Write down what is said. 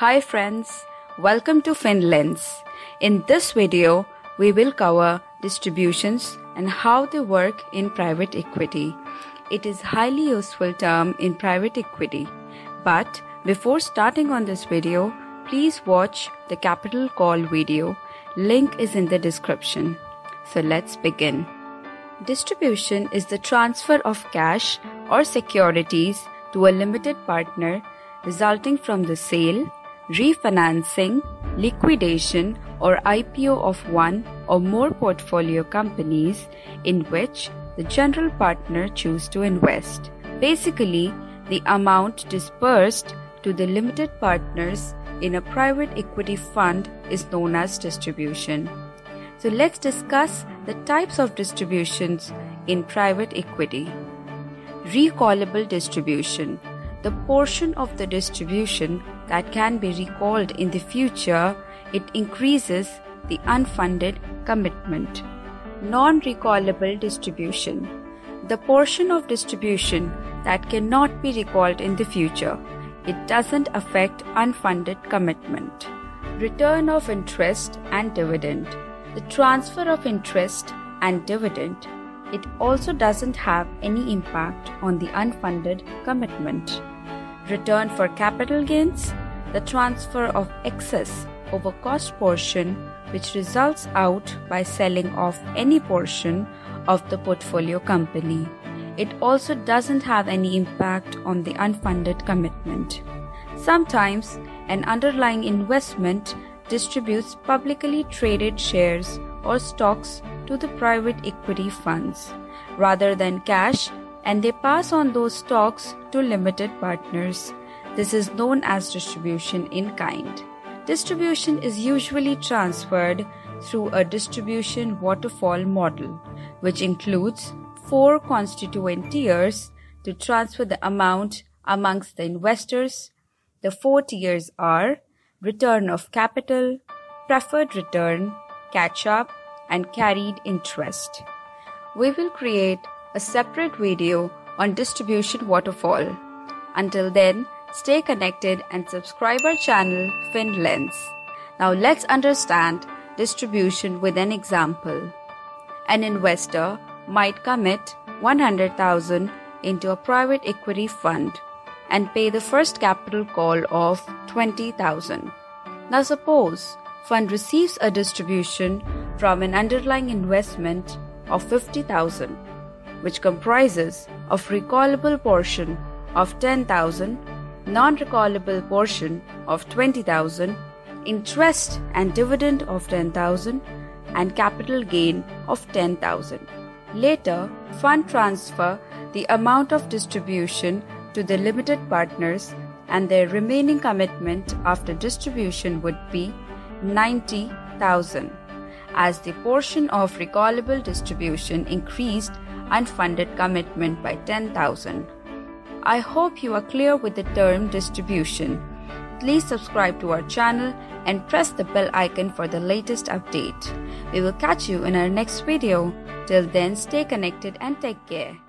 Hi friends, welcome to FinLens. In this video, we will cover distributions and how they work in private equity. It is a highly useful term in private equity. But before starting on this video, please watch the capital call video. Link is in the description. So let's begin. Distribution is the transfer of cash or securities to a limited partner resulting from the sale, refinancing, liquidation or IPO of one or more portfolio companies in which the general partner chooses to invest. Basically, the amount disbursed to the limited partners in a private equity fund is known as distribution. So let's discuss the types of distributions in private equity. Recallable distribution: the portion of the distribution that can be recalled in the future. It increases the unfunded commitment. Non-recallable distribution: the portion of distribution that cannot be recalled in the future. It doesn't affect unfunded commitment. Return of interest and dividend: the transfer of interest and dividend. It also doesn't have any impact on the unfunded commitment. Return for capital gains: the transfer of excess over cost portion which results out by selling off any portion of the portfolio company. It also doesn't have any impact on the unfunded commitment. Sometimes an underlying investment distributes publicly traded shares or stocks to the private equity funds rather than cash, and they pass on those stocks to limited partners. This is known as distribution in kind. Distribution is usually transferred through a distribution waterfall model, which includes 4 constituent tiers to transfer the amount amongst the investors. The 4 tiers are return of capital, preferred return, catch-up, and carried interest. We will create a separate video on distribution waterfall. Until then, stay connected and subscribe our channel FinLens. Now let's understand distribution with an example. An investor might commit 100,000 into a private equity fund and pay the first capital call of 20,000. Now suppose fund receives a distribution from an underlying investment of 50,000, which comprises of recallable portion of 10,000, non-recallable portion of 20,000, interest and dividend of 10,000, and capital gain of 10,000. Later, fund transfer the amount of distribution to the limited partners, and their remaining commitment after distribution would be 90,000. As the portion of recallable distribution increased unfunded commitment by 10,000. I hope you are clear with the term distribution. Please subscribe to our channel and press the bell icon for the latest update. We will catch you in our next video. Till then, stay connected and take care.